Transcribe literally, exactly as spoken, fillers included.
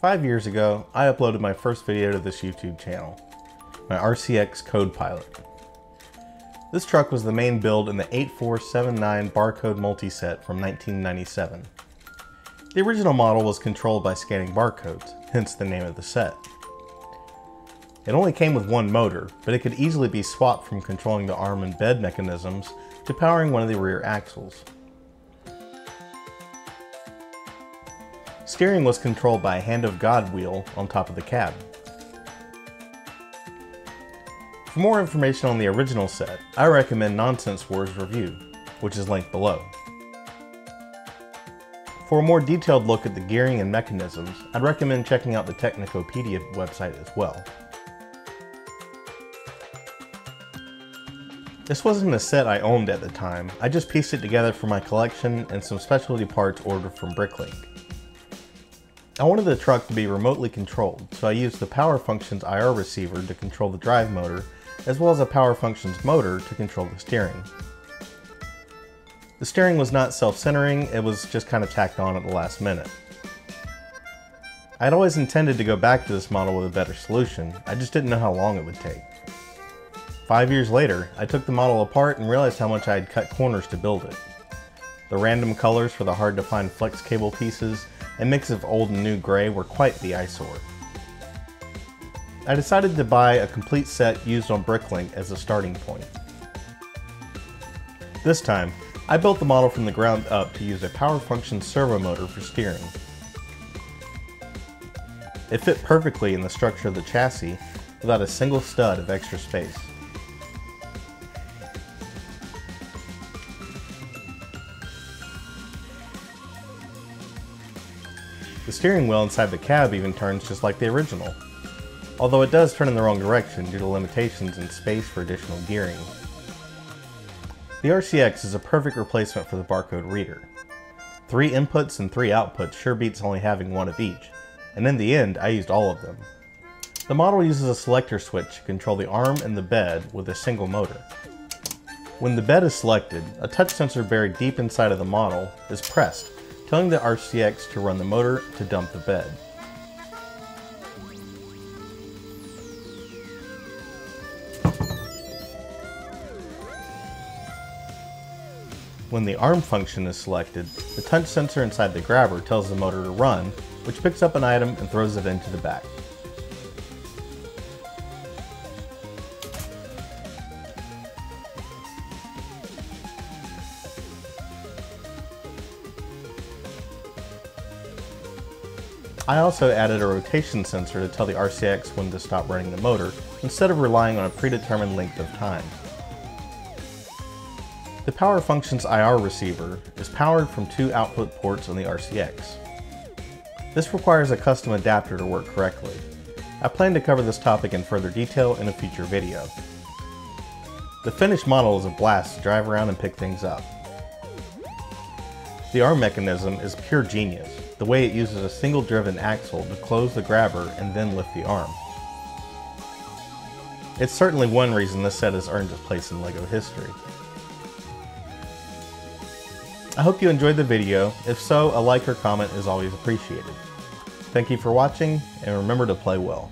Five years ago, I uploaded my first video to this YouTube channel, my R C X Code Pilot. This truck was the main build in the eight four seven nine Barcode Multi-Set from nineteen ninety-seven. The original model was controlled by scanning barcodes, hence the name of the set. It only came with one motor, but it could easily be swapped from controlling the arm and bed mechanisms to powering one of the rear axles. Steering was controlled by a hand of God wheel on top of the cab. For more information on the original set, I recommend Nonsense Wars Review, which is linked below. For a more detailed look at the gearing and mechanisms, I'd recommend checking out the Technicopedia website as well. This wasn't a set I owned at the time, I just pieced it together for my collection and some specialty parts ordered from BrickLink. I wanted the truck to be remotely controlled, so I used the Power Functions I R receiver to control the drive motor, as well as a Power Functions motor to control the steering. The steering was not self-centering, it was just kind of tacked on at the last minute. I had always intended to go back to this model with a better solution, I just didn't know how long it would take. Five years later, I took the model apart and realized how much I had cut corners to build it. The random colors for the hard-to-find flex cable pieces and mix of old and new gray were quite the eyesore. I decided to buy a complete set used on BrickLink as a starting point. This time, I built the model from the ground up to use a Power Functions servo motor for steering. It fit perfectly in the structure of the chassis without a single stud of extra space. The steering wheel inside the cab even turns just like the original, although it does turn in the wrong direction due to limitations in space for additional gearing. The R C X is a perfect replacement for the barcode reader. Three inputs and three outputs sure beats only having one of each, and in the end I used all of them. The model uses a selector switch to control the arm and the bed with a single motor. When the bed is selected, a touch sensor buried deep inside of the model is pressed, telling the R C X to run the motor to dump the bed. When the arm function is selected, the touch sensor inside the grabber tells the motor to run, which picks up an item and throws it into the back. I also added a rotation sensor to tell the R C X when to stop running the motor, instead of relying on a predetermined length of time. The Power Functions I R receiver is powered from two output ports on the R C X. This requires a custom adapter to work correctly. I plan to cover this topic in further detail in a future video. The finished model is a blast to drive around and pick things up. The arm mechanism is pure genius, the way it uses a single driven axle to close the grabber and then lift the arm. It's certainly one reason this set has earned its place in LEGO history. I hope you enjoyed the video. If so, a like or comment is always appreciated. Thank you for watching, and remember to play well.